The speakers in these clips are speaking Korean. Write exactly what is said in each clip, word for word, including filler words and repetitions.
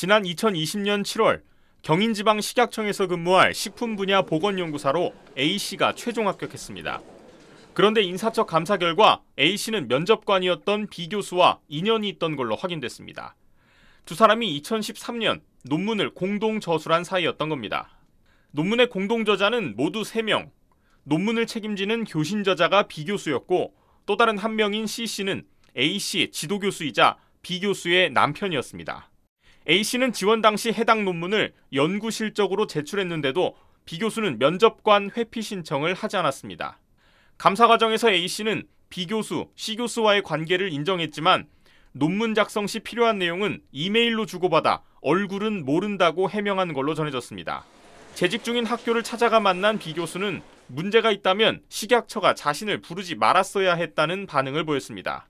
지난 이천이십 년 칠월 경인지방 식약청에서 근무할 식품 분야 보건연구사로 A씨가 최종 합격했습니다. 그런데 인사처 감사 결과 A씨는 면접관이었던 B 교수와 인연이 있던 걸로 확인됐습니다. 두 사람이 이천십삼 년 논문을 공동 저술한 사이였던 겁니다. 논문의 공동 저자는 모두 세 명, 논문을 책임지는 교신 저자가 B 교수였고 또 다른 한 명인 C씨는 A씨 지도교수이자 B 교수의 남편이었습니다. A씨는 지원 당시 해당 논문을 연구 실적으로 제출했는데도 B 교수는 면접관 회피 신청을 하지 않았습니다. 감사 과정에서 A씨는 B 교수, C 교수와의 관계를 인정했지만 논문 작성 시 필요한 내용은 이메일로 주고받아 얼굴은 모른다고 해명한 걸로 전해졌습니다. 재직 중인 학교를 찾아가 만난 B 교수는 문제가 있다면 식약처가 자신을 부르지 말았어야 했다는 반응을 보였습니다.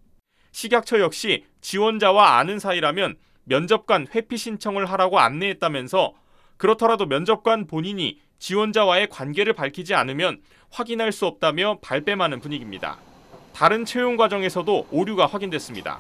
식약처 역시 지원자와 아는 사이라면 면접관 회피 신청을 하라고 안내했다면서 그렇더라도 면접관 본인이 지원자와의 관계를 밝히지 않으면 확인할 수 없다며 발뺌하는 분위기입니다. 다른 채용 과정에서도 오류가 확인됐습니다.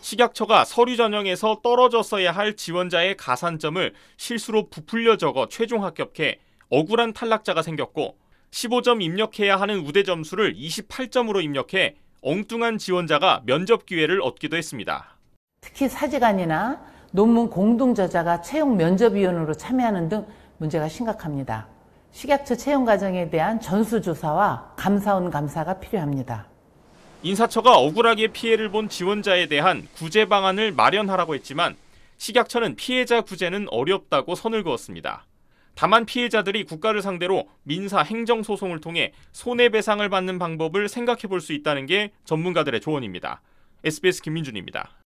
식약처가 서류 전형에서 떨어졌어야 할 지원자의 가산점을 실수로 부풀려 적어 최종 합격해 억울한 탈락자가 생겼고 십오 점 입력해야 하는 우대 점수를 이십팔 점으로 입력해 엉뚱한 지원자가 면접 기회를 얻기도 했습니다. 특히 사제간이나 논문 공동 저자가 채용 면접위원으로 참여하는 등 문제가 심각합니다. 식약처 채용 과정에 대한 전수조사와 감사원 감사가 필요합니다. 인사처가 억울하게 피해를 본 지원자에 대한 구제 방안을 마련하라고 했지만 식약처는 피해자 구제는 어렵다고 선을 그었습니다. 다만 피해자들이 국가를 상대로 민사 행정소송을 통해 손해배상을 받는 방법을 생각해 볼 수 있다는 게 전문가들의 조언입니다. 에스비에스 김민준입니다.